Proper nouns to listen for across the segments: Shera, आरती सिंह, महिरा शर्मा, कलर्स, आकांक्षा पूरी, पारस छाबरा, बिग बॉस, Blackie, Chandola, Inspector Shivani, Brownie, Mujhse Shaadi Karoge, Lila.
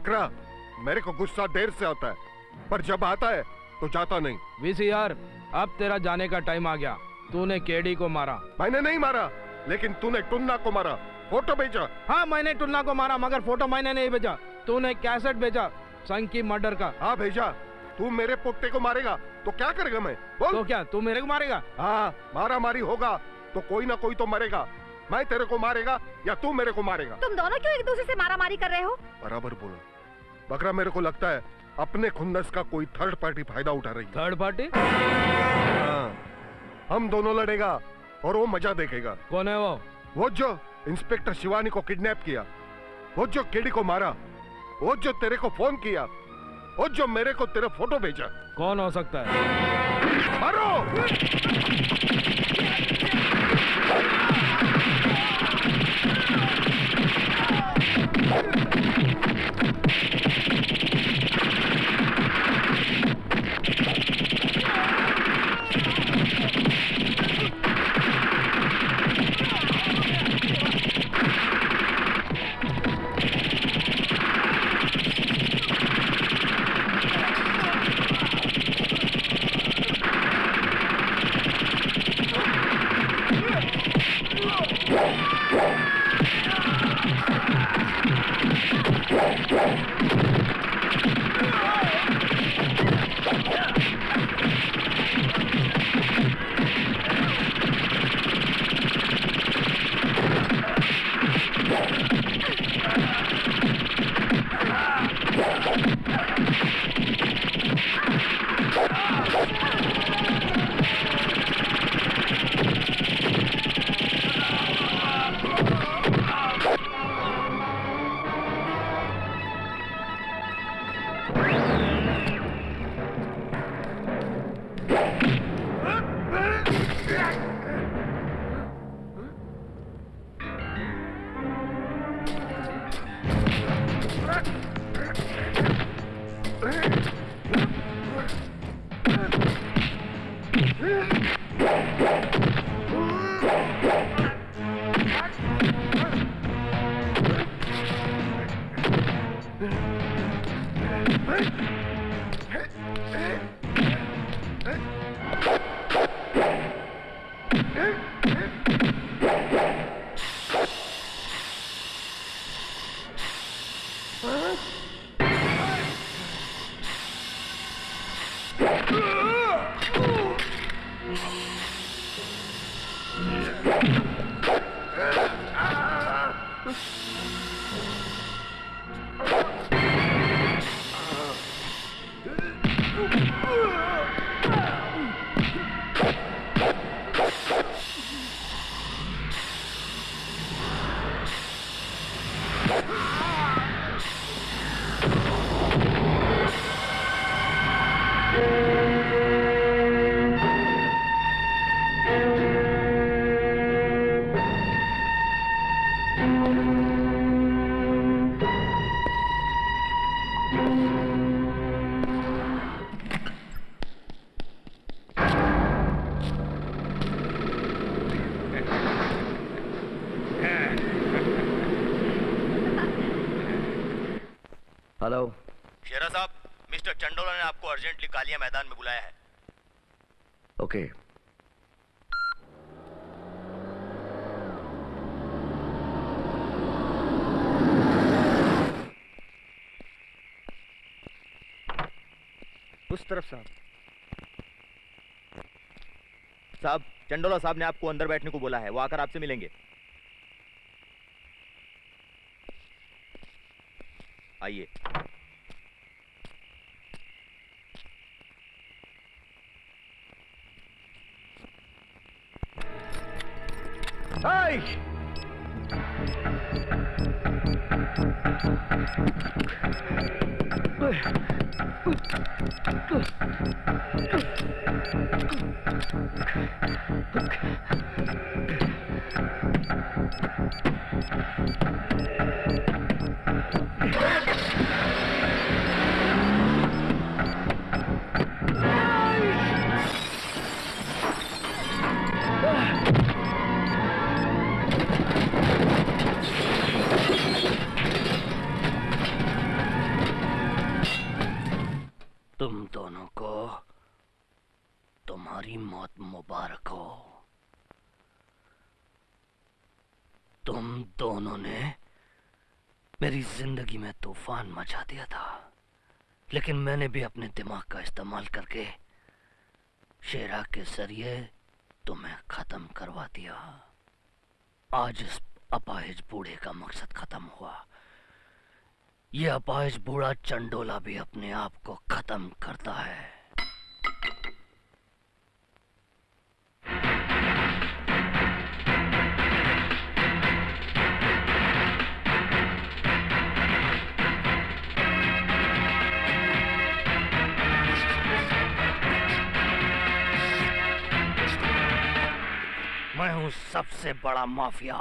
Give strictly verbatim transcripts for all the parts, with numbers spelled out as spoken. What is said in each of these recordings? बकरा, मेरे को गुस्सा देर से आता है पर जब आता है तो जाता नहीं। वीसीआर, अब तेरा जाने का टाइम आ गया। तूने केडी को मारा। मैंने नहीं मारा, लेकिन तूने टुन्ना को मारा। फोटो भेजा। हाँ, मैंने टुन्ना को मारा मगर फोटो मैंने नहीं भेजा। तूने कैसेट भेजा संकी मर्डर का। हाँ भेजा। तू मेरे पोते को मारेगा तो क्या करेगा मैं? बोल। तो क्या तू मेरे को मारेगा? हाँ, मारा मारी होगा तो कोई ना कोई तो मरेगा। मैं तेरे को मारेगा या तू मेरे को मारेगा? तुम दोनों क्यों एक दूसरे से मारा मारी कर रहे हो? बराबर बोलो बकरा, मेरे को लगता है अपने खुन्नस का कोई थर्ड पार्टी फायदा उठा रही है। Third party? हाँ, हम दोनों लड़ेगा और वो मजा देखेगा। कौन है वो? वो जो इंस्पेक्टर शिवानी को किडनैप किया, वो जो केडी को मारा, वो जो तेरे को फोन किया, वो जो मेरे को तेरा फोटो भेजा। कौन हो सकता है? मारो! शेरा साहब, मिस्टर चंडोला ने आपको अर्जेंटली कालिया मैदान में बुलाया है। Okay okay. उस तरफ साहब। साहब, चंडोला साहब ने आपको अंदर बैठने को बोला है, वो आकर आपसे मिलेंगे। आइए। तुम दोनों ने मेरी जिंदगी में तूफान मचा दिया था, लेकिन मैंने भी अपने दिमाग का इस्तेमाल करके शेरा के जरिए तुम्हें खत्म करवा दिया। आज इस अपाहिज बूढ़े का मकसद खत्म हुआ। ये अपाहिज बूढ़ा चंडोला भी अपने आप को खत्म करता है। मैं हूं सबसे बड़ा mafia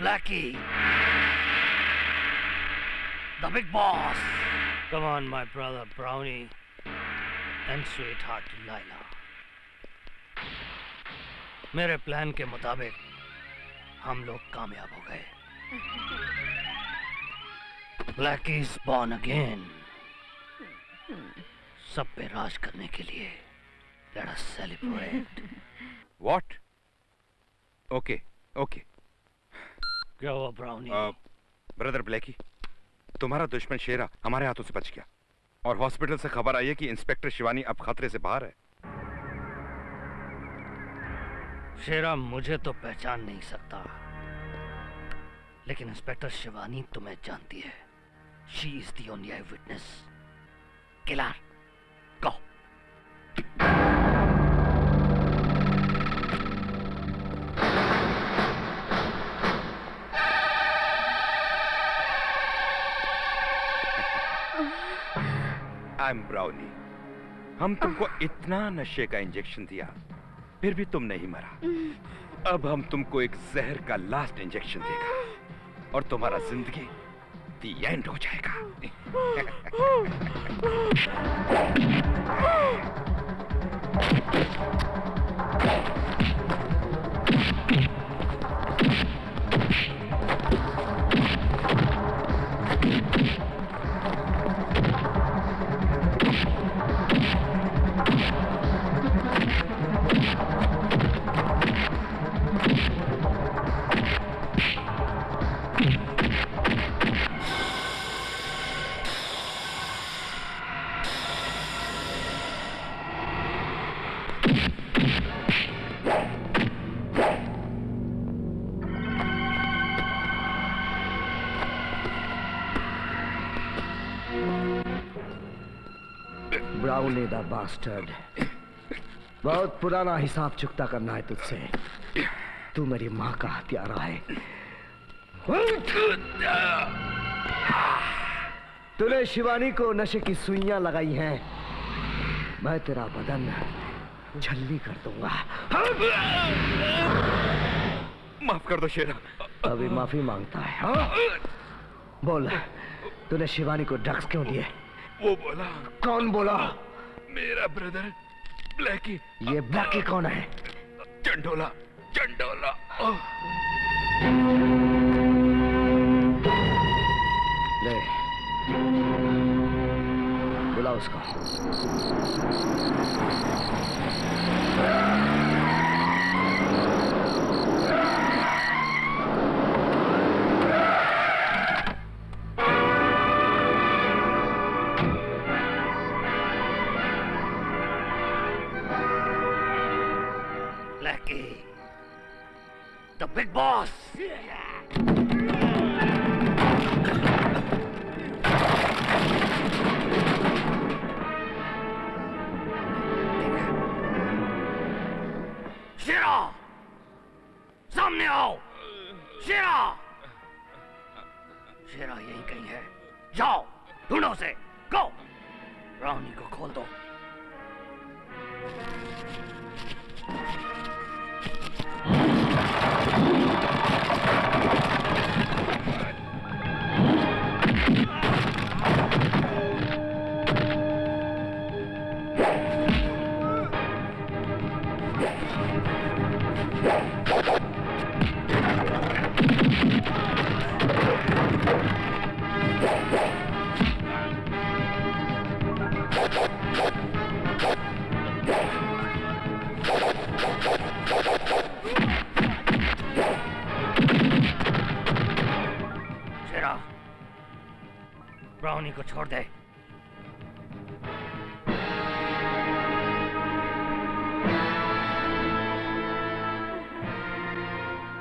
Blackie, the big boss. Come on, my brother Brownie and sweetheart Lila. मेरे प्लान के मुताबिक हम लोग कामयाब हो गए। Blackie is born again. सब पे राज करने के लिए let us celebrate. What? Okay, okay. Go, Brownie. Uh, brother Blackie, तुम्हारा दुश्मन शेरा हमारे हाथों से बच गया और हॉस्पिटल से खबर आई है कि इंस्पेक्टर शिवानी अब खतरे से बाहर है। शेरा मुझे तो पहचान नहीं सकता, लेकिन इंस्पेक्टर शिवानी तुम्हें जानती है। She is the only eye witness. Killer, go. I'm Brownie. हम तुमको इतना नशे का इंजेक्शन दिया, फिर भी तुम नहीं मरा। अब हम तुमको एक जहर का लास्ट इंजेक्शन देगा और तुम्हारा जिंदगी दी एंड हो जाएगा। Brownie the bastard, बहुत पुराना हिसाब चुकता करना है तुझसे। तू मेरी माँ का हत्यारा है। तूने शिवानी को नशे की सुइयां लगाई हैं। मैं तेरा बदन छलनी कर दूंगा। माफ कर दो शेरा। अभी माफी मांगता है। हाँ? बोल, तूने शिवानी को ड्रग्स क्यों दिए? वो बोला। कौन बोला? मेरा ब्रदर ब्लैकी। ये ब्लैकी कौन है? चंडोला, चंडोला। ले, बुला उसको। The big boss. Shera, सामने आओ। Shera, Shera यहीं कहीं है। जाओ, ढूंढो उसे। Go. Brownie को खोल दो। ब्राउनी को छोड़ दे।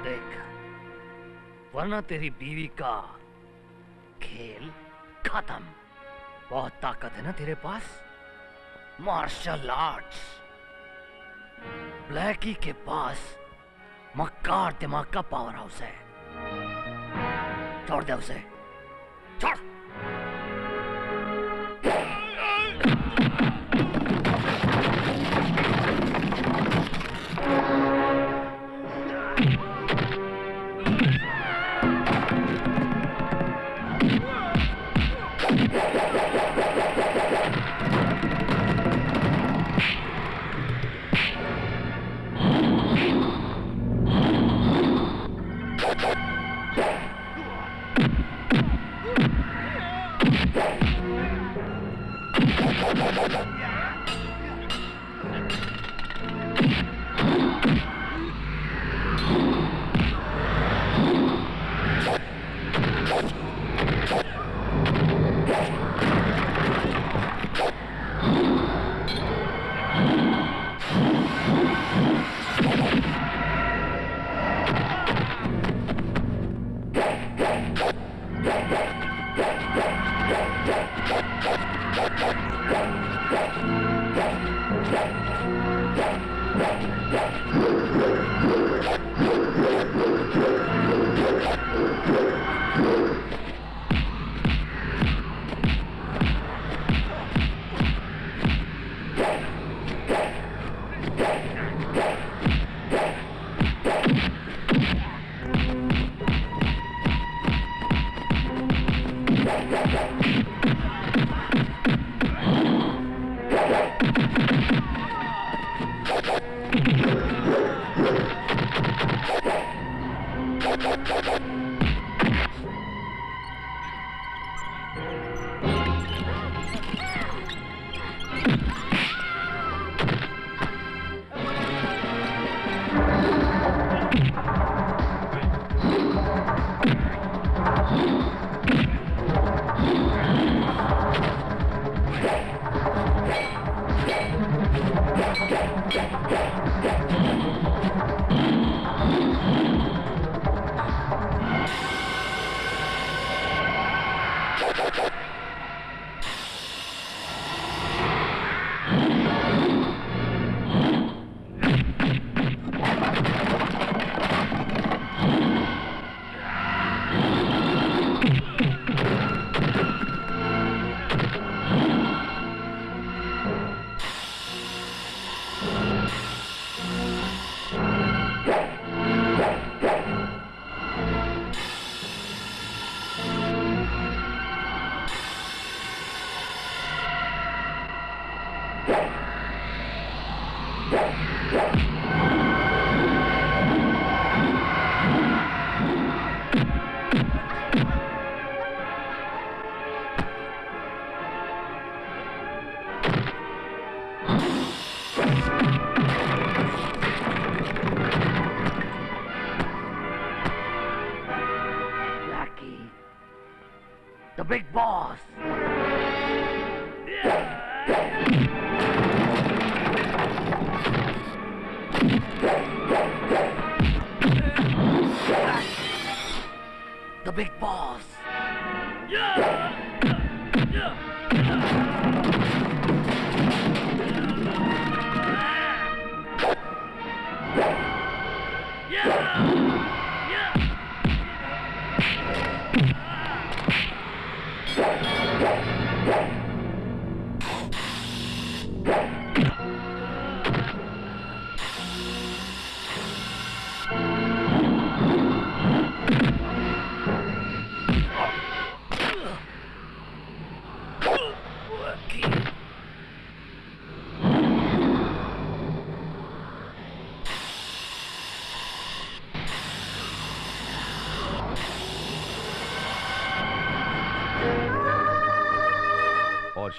देख, वरना तेरी बीवी का खेल खत्म। बहुत ताकत है ना तेरे पास, मार्शल आर्ट्स। ब्लैकी के पास मक्कार दिमाग का पावर हाउस है। छोड़ दे उसे, छोड़।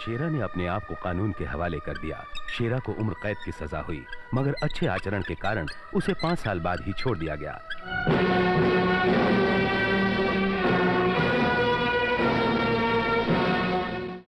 शेरा ने अपने आप को कानून के हवाले कर दिया। शेरा को उम्र कैद की सजा हुई, मगर अच्छे आचरण के कारण उसे पाँच साल बाद ही छोड़ दिया गया।